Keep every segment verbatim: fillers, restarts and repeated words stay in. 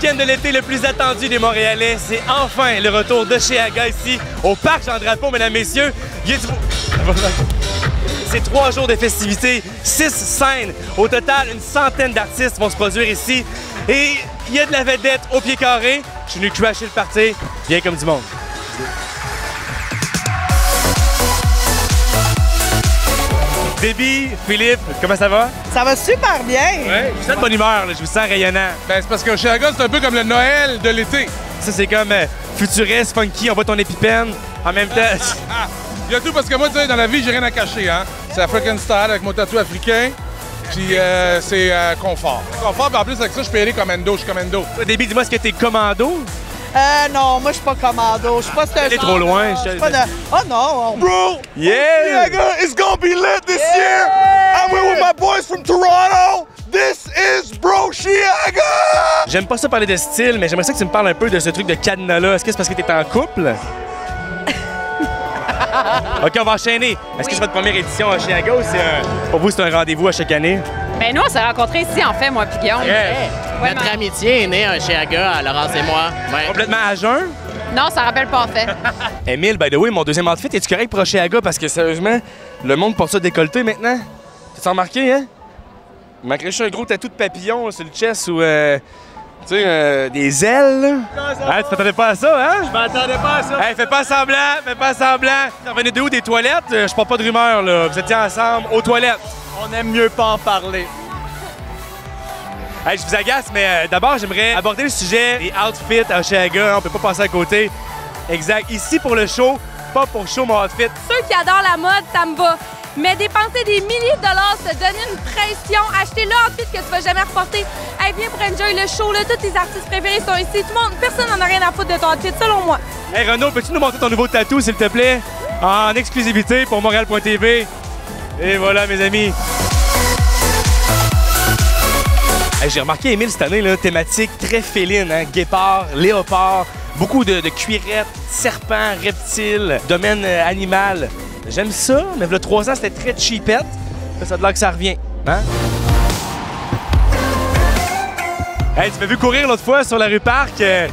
week-end de l'été le plus attendu des Montréalais, c'est enfin le retour de Osheaga ici au Parc Jean-Drapeau, mesdames, messieurs. C'est trois jours de festivités, six scènes. Au total, une centaine d'artistes vont se produire ici. Et il y a de la vedette au pied carré. Je suis venu crasher le party, bien comme du monde. Déby, Philippe, comment ça va? Ça va super bien! Ouais, je suis de bonne humeur, là, je vous sens rayonnant. Ben, c'est parce que Osheaga, c'est un peu comme le Noël de l'été. Ça, c'est comme euh, futuriste, funky, on voit ton EpiPen en même temps. Ah, ah, ah. Il y a tout parce que moi, tu sais, dans la vie, j'ai rien à cacher, hein. C'est African style avec mon tatou africain. Puis euh, c'est euh, confort. Confort, puis en plus, avec ça, je peux aller commando, je suis commando. Déby, dis-moi, est-ce que t'es commando? Euh, non, moi, je suis pas commando. Je suis pas ce genre trop loin. Je suis pas de... Oh non! On... Bro! Yeah! Osheaga, it's gonna be lit this yeah. year! I'm here with my boys from Toronto! This is Bro Osheaga! J'aime pas ça parler de style, mais j'aimerais ça que tu me parles un peu de ce truc de cadenas-là. Est-ce que c'est parce que t'es en couple? OK, on va enchaîner. Est-ce oui. que c'est votre première édition à Osheaga ou c'est un... Pour vous, c'est un rendez-vous à chaque année? Ben nous, on s'est rencontrés ici, en fait, moi et Guillaume. Yeah. Hey. Ouais, notre amitié est née à Osheaga, Laurence et moi. Ouais. Complètement à jeun? Non, ça rappelle pas en fait. Émile, by the way, mon deuxième outfit, es-tu correct pour Osheaga? Parce que sérieusement, le monde porte ça décolleté maintenant. T'as-tu remarqué, hein? Il manquerait juste un gros tatou de papillon là, sur le chest ou, euh, tu sais, euh, des ailes, là. Non, hey, tu t'attendais pas à ça, hein? Je m'attendais pas à ça. Hey, fais pas semblant, fais pas semblant. T'en venais de où, des toilettes? Je parle pas de rumeurs, là. Vous étiez ensemble aux toilettes. On aime mieux pas en parler. Hey, je vous agace, mais euh, d'abord, j'aimerais aborder le sujet des outfits à Osheaga. On peut pas passer à côté. Exact. Ici, pour le show, pas pour show, mon outfit. Ceux qui adorent la mode, ça me va. Mais dépenser des milliers de dollars, se donner une pression, acheter l'outfit que tu vas jamais reporter. Hey, viens pour enjoy le show, là. Tous tes artistes préférés sont ici. Tout le monde, personne n'en a rien à foutre de ton outfit, selon moi. Hey, Renaud, peux-tu nous montrer ton nouveau tatou, s'il te plaît? En exclusivité pour Montréal point T V. Et voilà, mes amis. Hey, j'ai remarqué, Émile, cette année, là, thématique très féline, hein? Guépard, léopard, beaucoup de, de cuirettes, serpents, reptiles, domaine euh, animal. J'aime ça, mais le trois ans, c'était très cheapette. Ça a de l'air que ça revient. Hein? Hey, tu m'as vu courir l'autre fois sur la rue Parc. Euh,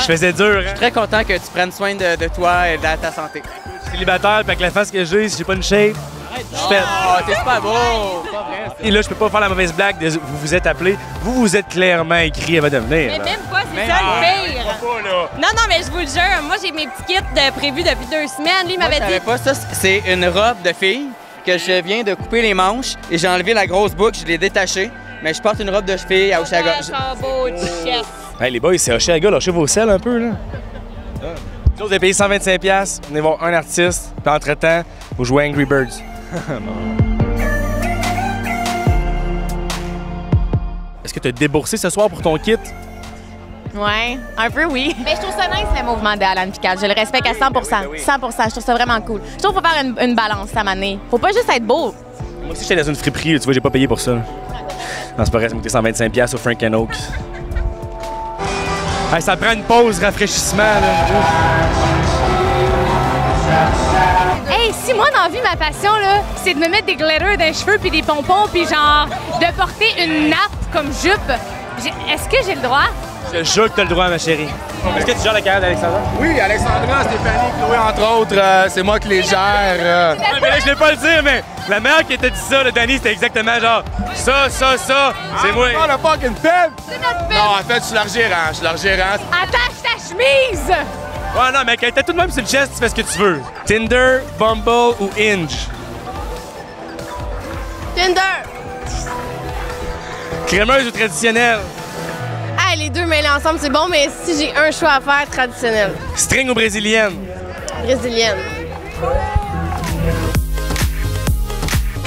je faisais dur. Hein? Je suis très content que tu prennes soin de, de toi et de ta santé. Je suis célibataire, puis avec la face que j'ai, si j'ai pas une shape. Je fais... Oh, t'es pas beau! Pas vrai, ça. Et là, je peux pas faire la mauvaise blague de... Vous vous êtes appelé, vous vous êtes clairement écrit avant de venir. Mais là. Même pas, c'est ça le pire! Pas, là. Non, non, mais je vous le jure, moi j'ai mes petits kits de prévus depuis deux semaines. Lui, il m'avait dit... pas ça, c'est une robe de fille que je viens de couper les manches et j'ai enlevé la grosse boucle, je l'ai détachée, mais je porte une robe de fille à Osheaga. Oh, je... hey, les boys, c'est Osheaga, lâchez vos selles un peu, là. Nous autres, on a payé cent vingt-cinq dollars, on est voir un artiste, puis entre-temps, vous jouez Angry Birds. Est-ce que tu as déboursé ce soir pour ton kit? Ouais, un peu oui. Mais je trouve ça nice le mouvement d'Alan Picard. Je le respecte à cent pour cent. cent pour cent, je trouve ça vraiment cool. Je trouve qu'il faut faire une, une balance cette année. Faut pas juste être beau. Moi aussi, j'étais dans une friperie, tu vois, j'ai pas payé pour ça. Non, c'est pas vrai, ça m'a coûté cent vingt-cinq dollars au Frank and Oaks. Hey, ça prend une pause, rafraîchissement, là. Hey, si moi, dans la vie, ma passion, là, c'est de me mettre des glitters dans les cheveux puis des pompons puis genre de porter une nappe comme jupe, est-ce que j'ai le droit? Je jure que t'as le droit, ma chérie. Est-ce que tu gères la carrière d'Alexandra? Oui, Alexandra, Stéphanie, Chloé, entre autres, euh, c'est moi qui les gère. Euh... Ouais, mais là, je vais pas le dire, mais la mère qui était dit ça, le Danny, c'était exactement genre ça, ça, ça, c'est ah, moi. On n'a pas qu'une femme! C'est notre femme! Non, en fait, je suis leur gérant, je suis leur gérant. Attache ta chemise! Ouais, non, mais quand t'es tout de même sur le chest, tu fais ce que tu veux. Tinder, Bumble ou Inge? Tinder! Crémeuse ou traditionnelle? Ah, les deux mêlés ensemble, c'est bon, mais si j'ai un choix à faire, traditionnel. String ou brésilienne? Brésilienne.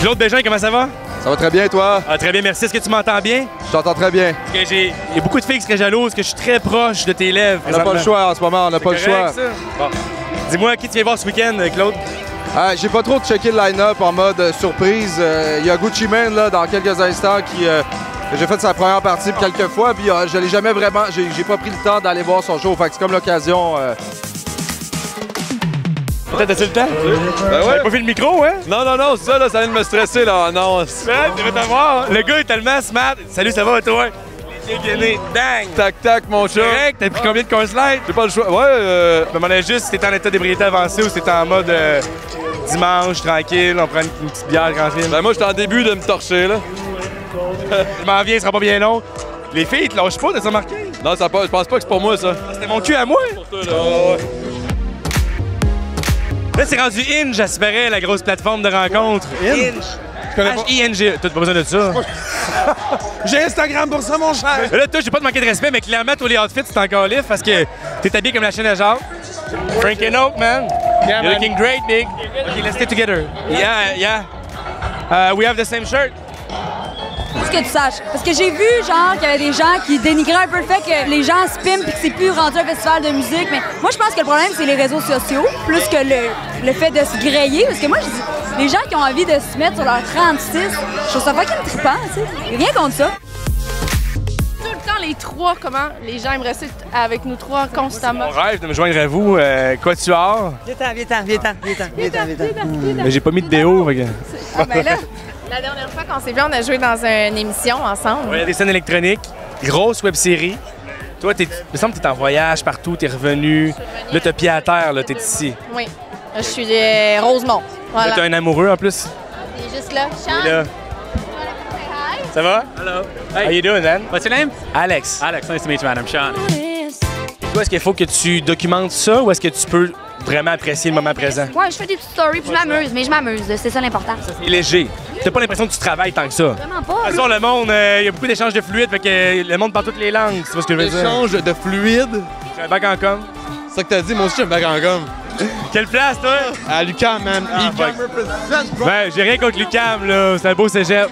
Claude Bégin, comment ça va? Ça va très bien, toi? Ah, très bien, merci. Est-ce que tu m'entends bien? Je t'entends très bien. Parce que j'ai... Il y a beaucoup de filles qui seraient jalouses, que je suis très proche de tes lèvres. On n'a pas le choix en ce moment, on n'a pas correct, le choix. Ça? Bon. Dis-moi, qui tu viens voir ce week-end, Claude? Ah, j'ai pas trop checké le line-up en mode surprise. Il euh, y a Gucci Man, là, dans quelques instants, qui... Euh, j'ai fait sa première partie quelques fois, puis euh, je l'ai jamais vraiment... J'ai pas pris le temps d'aller voir son show, fait que c'est comme l'occasion... Euh... Peut-être as-tu le temps? Ben ouais. T'as pas vu le micro, hein? Non, non, non, ça, là, ça vient de me stresser, là, non. Ben, tu veux t'avoir, hein? Le gars est tellement smart. Salut, ça va, toi? J'ai gagné. Dang! Tac, tac, mon chat. Direct, t'as pris combien de coins slide? J'ai pas le choix. Ouais, euh. Je me demandais juste si t'étais en état d'ébriété avancé ou si t'étais en mode euh, dimanche, tranquille, on prend une, une petite bière tranquille. Ben, moi, j'étais en début de me torcher, là. Je m'en viens, ce sera pas bien long. Les filles, ils te lâchent pas, t'as remarqué? Non, ça pas, je pense pas que c'est pour moi, ça. Ah, c'était mon cul à moi? Pour toi, là. Oh. Là, c'est rendu Inge, j'espérais, la grosse plateforme de rencontre. Inge? H I N G. T'as pas besoin de ça. J'ai Instagram pour ça, mon cher. Là, toi, j'ai pas de manquer de respect, mais clairement, tous les outfits, c'est encore live parce que t'es habillé comme la chaîne à genre. Frank and Oaks, man. Yeah, You're man. Looking great, big. Okay, let's stay together. Yeah, yeah. Uh, we have the same shirt. Juste que tu saches. Parce que j'ai vu, genre, qu'il y avait des gens qui dénigraient un peu le fait que les gens se piment et que c'est plus rendu un festival de musique. Mais moi, je pense que le problème, c'est les réseaux sociaux, plus que le, le fait de se griller. Parce que moi, je dis, les gens qui ont envie de se mettre sur leur trente-six, je trouve ça fucking trippant, tu sais. Rien contre ça. Tout le temps, les trois, comment les gens aimeraient rester avec nous trois constamment. Mon rêve de me joindre à vous, euh, Quatuor. Viens-t'en, viens-t'en, viens-t'en, viens-t'en, viens-t'en. Mais j'ai pas mis de déo, regarde. Ah, ben là. La dernière fois qu'on s'est vu, on a joué dans une émission ensemble. Oui, des scènes électroniques, grosse web-série. Toi, il me semble que t'es en voyage partout, t'es revenu. Là, t'as pied à terre, là, t'es ici. Oui, je suis de Rosemont. Voilà. Là, t'as un amoureux en plus. Il est juste là. Sean. Là. Hi. Ça va? Hello. Hey. How you doing, man? What's your name? Alex. Alex, nice to meet you, man. I'm Sean. Toi, est-ce qu'il faut que tu documentes ça ou est-ce que tu peux vraiment apprécier le moment présent? Ouais, je fais des petites stories puis je m'amuse, mais je m'amuse, c'est ça l'important. C'est léger. T'as pas l'impression que tu travailles tant que ça? Vraiment pas. De toute façon, le monde, il euh, y a beaucoup d'échanges de fluides, fait que le monde parle toutes les langues, tu vois ce que je veux dire? Échange de fluides? J'ai un bac en com. C'est ça que t'as dit, moi aussi j'ai un bac en com. Quelle place, toi? À Lucam, man. Ah, Lucam represent, bro. Ben, j'ai rien contre Lucam, là. C'est un beau cégep.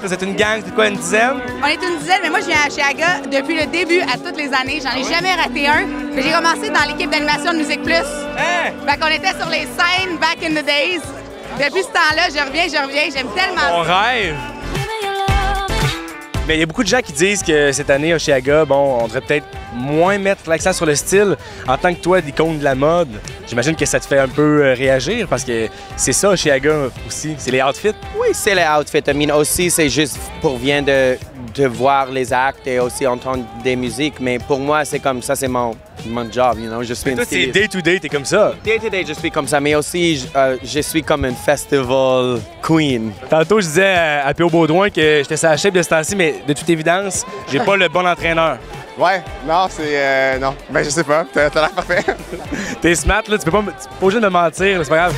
Vous êtes une gang, c'est quoi, une dizaine? On est une dizaine, mais moi je viens à Osheaga depuis le début à toutes les années. J'en ai jamais raté un. J'ai commencé dans l'équipe d'animation de Musique Plus. Hey! Fait qu'on était sur les scènes back in the days. Depuis ce temps-là, je reviens, je reviens. J'aime tellement. Mon rêve! Mais il y a beaucoup de gens qui disent que cette année, Osheaga, bon, on devrait peut-être moins mettre l'accent sur le style. En tant que toi, d'icône de la mode, j'imagine que ça te fait un peu réagir parce que c'est ça, Osheaga aussi. C'est les outfits. Oui, c'est les outfits. I mean, aussi, c'est juste pour bien de, de voir les actes et aussi entendre des musiques. Mais pour moi, c'est comme ça, c'est mon, mon job. You know? Je suis toi, c'est day-to-day, t'es comme ça. Day-to-day, je suis comme ça. Mais aussi, je, euh, je suis comme une festival queen. Tantôt, je disais à Pio Beaudoin que j'étais sa chef de ce temps-ci, mais de toute évidence, j'ai pas le bon entraîneur. Ouais, non, c'est... Euh, non, ben je sais pas, t'as l'air parfait. T'es smart, là, tu peux pas... T'es pas obligé de me mentir, c'est pas grave.